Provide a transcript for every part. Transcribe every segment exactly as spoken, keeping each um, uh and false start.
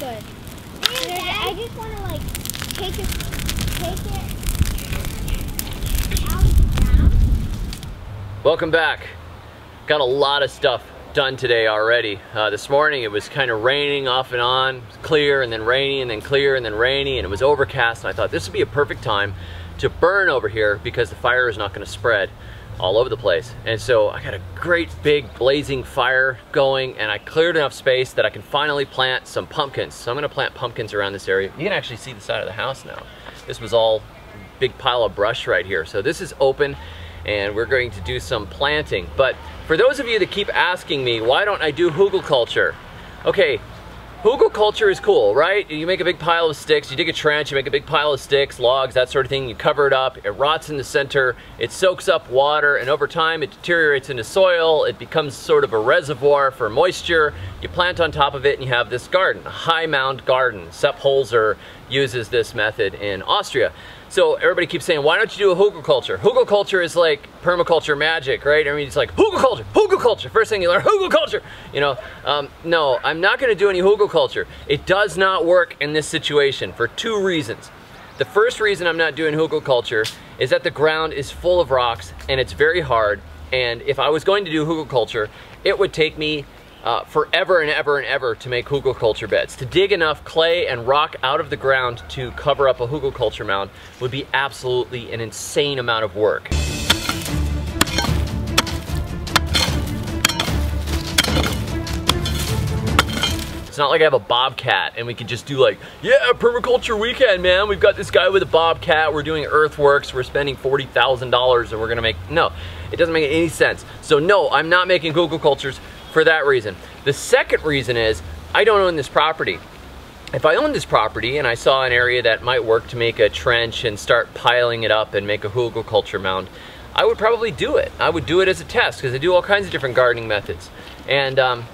good. There's, I just want to like take it, take it out of the ground. Welcome back. Got a lot of stuff done today already. Uh, this morning it was kind of raining off and on, it was clear and then rainy and then clear and then rainy, and it was overcast, and I thought this would be a perfect time to burn over here because the fire is not going to spread all over the place. And so I got a great big blazing fire going, and I cleared enough space that I can finally plant some pumpkins. So I'm gonna plant pumpkins around this area. You can actually see the side of the house now. This was all big pile of brush right here. So this is open and we're going to do some planting. But for those of you that keep asking me, why don't I do Hugelkultur? Okay, Hugelkultur is cool, right? You make a big pile of sticks, you dig a trench, you make a big pile of sticks, logs, that sort of thing, you cover it up, it rots in the center, it soaks up water, and over time it deteriorates into soil, it becomes sort of a reservoir for moisture, you plant on top of it, and you have this garden, a high mound garden. Sepp Holzer uses this method in Austria. So everybody keeps saying, why don't you do a Hugelkultur? Hugelkultur is like permaculture magic, right? I mean, it's like Hugelkultur, Hugelkultur. First thing you learn, Hugelkultur. You know, um, no, I'm not going to do any Hugelkultur. It does not work in this situation for two reasons. The first reason I'm not doing Hugelkultur is that the ground is full of rocks and it's very hard. And if I was going to do Hugelkultur, it would take me Uh, forever and ever and ever to make Hugelkultur beds. To dig enough clay and rock out of the ground to cover up a Hugelkultur mound would be absolutely an insane amount of work. It's not like I have a bobcat and we could just do like, yeah, permaculture weekend, man. We've got this guy with a bobcat. We're doing earthworks. We're spending forty thousand dollars and we're gonna make, no, it doesn't make any sense. So no, I'm not making Hugelkulturs for that reason. The second reason is I don't own this property. If I owned this property and I saw an area that might work to make a trench and start piling it up and make a Hugelkultur mound, I would probably do it. I would do it as a test because I do all kinds of different gardening methods. And um,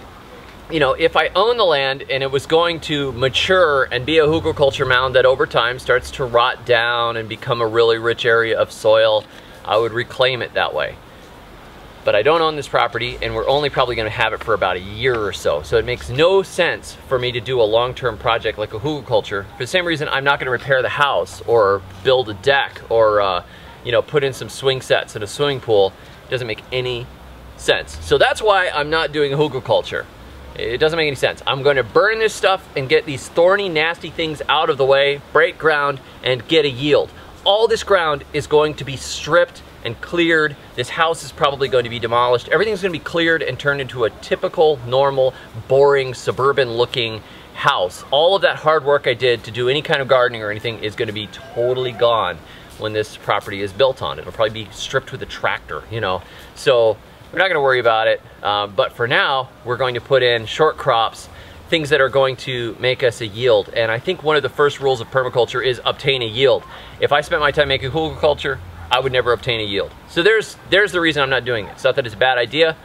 you know, if I own the land and it was going to mature and be a Hugelkultur mound that over time starts to rot down and become a really rich area of soil, I would reclaim it that way. But I don't own this property and we're only probably gonna have it for about a year or so. So it makes no sense for me to do a long-term project like a Hugelkultur. For the same reason, I'm not gonna repair the house or build a deck or uh, you know, put in some swing sets and a swimming pool. It doesn't make any sense. So that's why I'm not doing a Hugelkultur. It doesn't make any sense. I'm gonna burn this stuff and get these thorny, nasty things out of the way, break ground, and get a yield. All this ground is going to be stripped and cleared. This house is probably going to be demolished. Everything's going to be cleared and turned into a typical, normal, boring, suburban-looking house. All of that hard work I did to do any kind of gardening or anything is going to be totally gone when this property is built on. It'll probably be stripped with a tractor, you know. So we're not going to worry about it. Uh, but for now, we're going to put in short crops, things that are going to make us a yield. And I think one of the first rules of permaculture is obtain a yield. If I spent my time making Hugelkultur, I would never obtain a yield. So there's there's the reason I'm not doing it. It's not that it's a bad idea,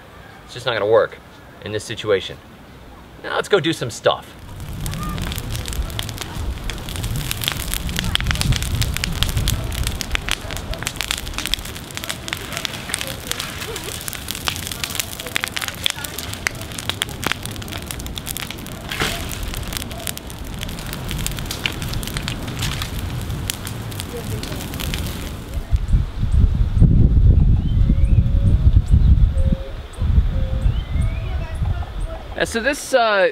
it's just not gonna work in this situation. Now let's go do some stuff. So this uh,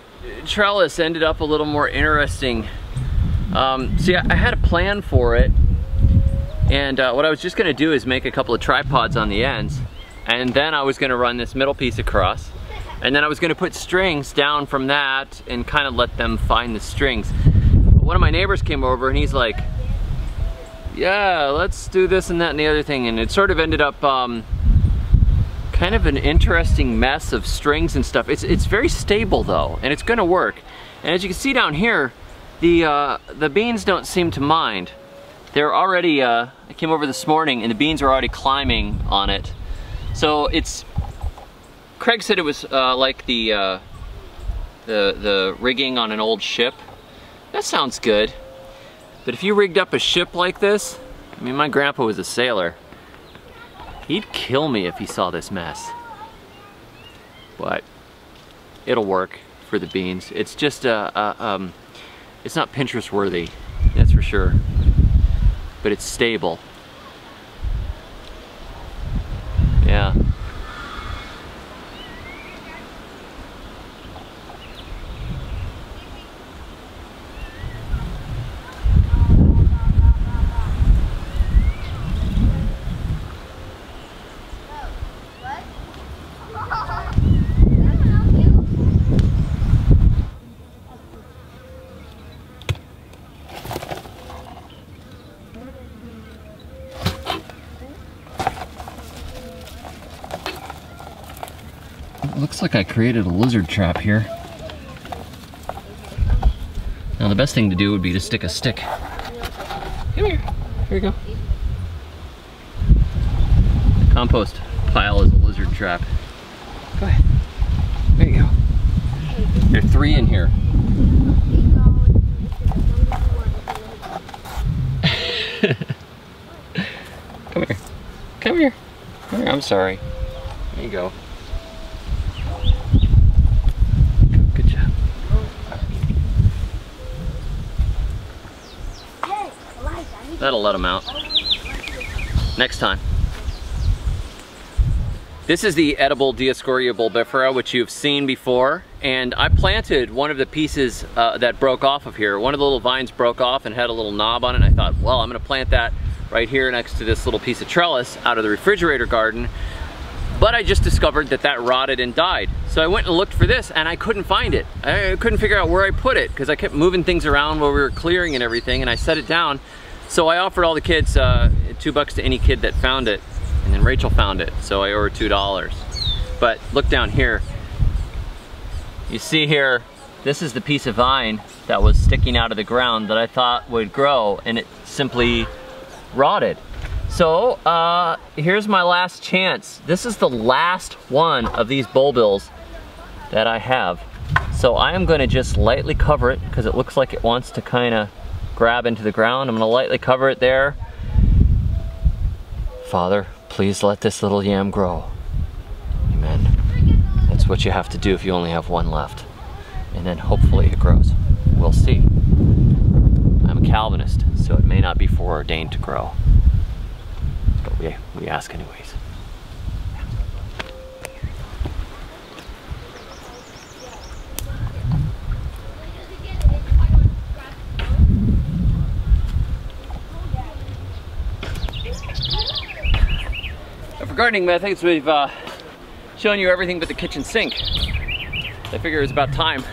trellis ended up a little more interesting. Um, see, I, I had a plan for it, and uh, what I was just gonna do is make a couple of tripods on the ends, and then I was gonna run this middle piece across, and then I was gonna put strings down from that and kind of let them find the strings. But one of my neighbors came over and he's like, yeah, let's do this and that and the other thing, and it sort of ended up um, kind of an interesting mess of strings and stuff. It's, it's very stable though, and it's gonna work. And as you can see down here, the, uh, the beans don't seem to mind. They're already, uh, I came over this morning and the beans were already climbing on it. So it's, Craig said it was uh, like the, uh, the, the rigging on an old ship. That sounds good. But if you rigged up a ship like this, I mean, my grandpa was a sailor. He'd kill me if he saw this mess. But it'll work for the beans. It's just a, a um, It's not Pinterest worthy, that's for sure, but it's stable. Yeah. Looks like I created a lizard trap here. Now the best thing to do would be to stick a stick. Come here, here you go. The compost pile is a lizard trap. Go ahead, there you go. There are three in here. Come here, come here. Come here, I'm sorry. There you go. That'll let them out. Next time. This is the edible Dioscorea bulbifera, which you've seen before. And I planted one of the pieces uh, that broke off of here. One of the little vines broke off and had a little knob on it. And I thought, well, I'm gonna plant that right here next to this little piece of trellis out of the refrigerator garden. But I just discovered that that rotted and died. So I went and looked for this and I couldn't find it. I couldn't figure out where I put it because I kept moving things around while we were clearing and everything, and I set it down. So I offered all the kids uh, two bucks to any kid that found it, and then Rachel found it, so I owe her two dollars. But look down here. You see here, this is the piece of vine that was sticking out of the ground that I thought would grow, and it simply rotted. So uh, here's my last chance. This is the last one of these bulbils that I have. So I am gonna just lightly cover it because it looks like it wants to kinda grab into the ground. I'm gonna lightly cover it there. Father, please let this little yam grow. Amen. That's what you have to do if you only have one left. And then hopefully it grows. We'll see. I'm a Calvinist, so it may not be foreordained to grow. But we, we ask anyways. Gardening methods, we've uh, shown you everything but the kitchen sink. I figure it's about time.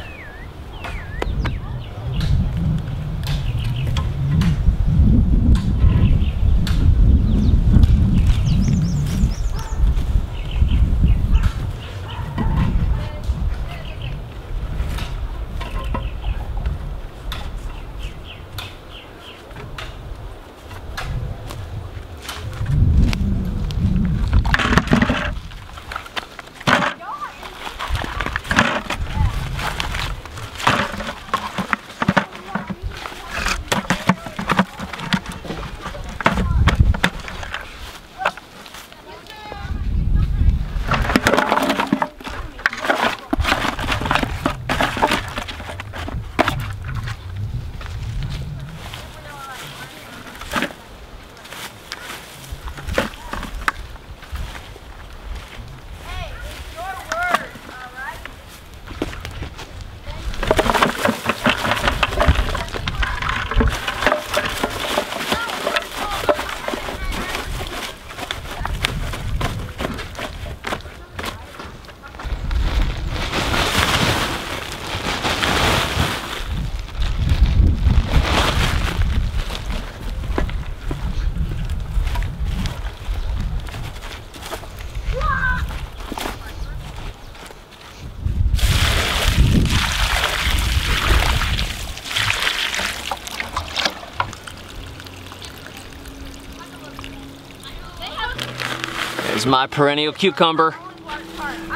My perennial cucumber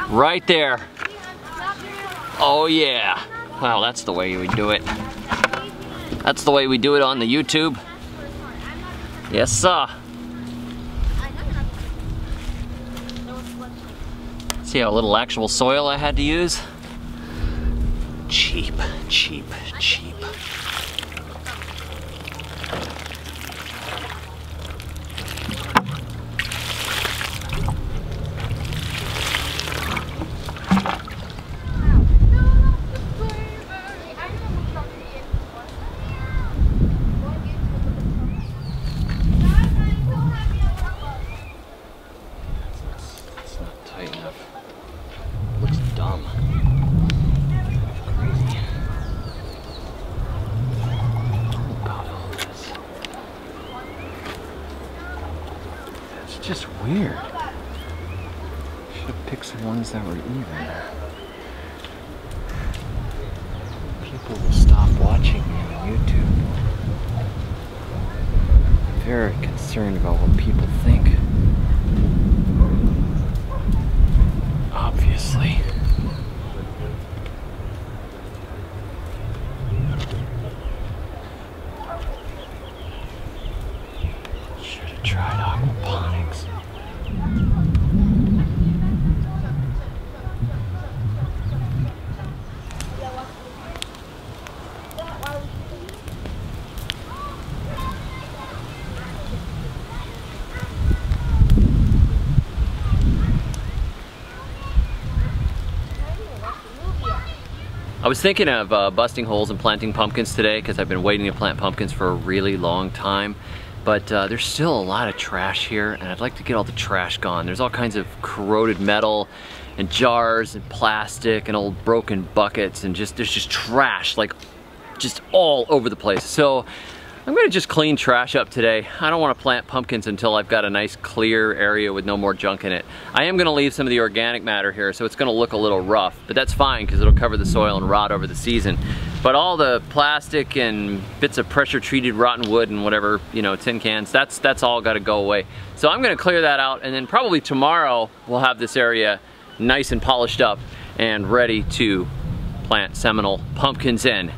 right there. Oh yeah. Wow, that's the way we do it. That's the way we do it on the YouTube. Yes sir. See how little actual soil I had to use? Cheap, cheap, cheap. ones that were even, people will stop watching you on YouTube. I'm very concerned about what people think. Obviously. I was thinking of uh, busting holes and planting pumpkins today because I've been waiting to plant pumpkins for a really long time. But uh, there's still a lot of trash here and I'd like to get all the trash gone. There's all kinds of corroded metal and jars and plastic and old broken buckets and just, there's just trash like just all over the place. So I'm gonna just clean trash up today. I don't wanna plant pumpkins until I've got a nice clear area with no more junk in it. I am gonna leave some of the organic matter here, so it's gonna look a little rough, but that's fine because it'll cover the soil and rot over the season. But all the plastic and bits of pressure treated rotten wood and whatever, you know, tin cans, that's, that's all gotta go away. So I'm gonna clear that out, and then probably tomorrow we'll have this area nice and polished up and ready to plant Seminole pumpkins in.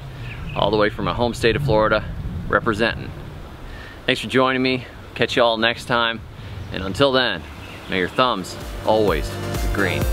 All the way from my home state of Florida. Representing. Thanks for joining me. Catch you all next time. And until then, may your thumbs always be green.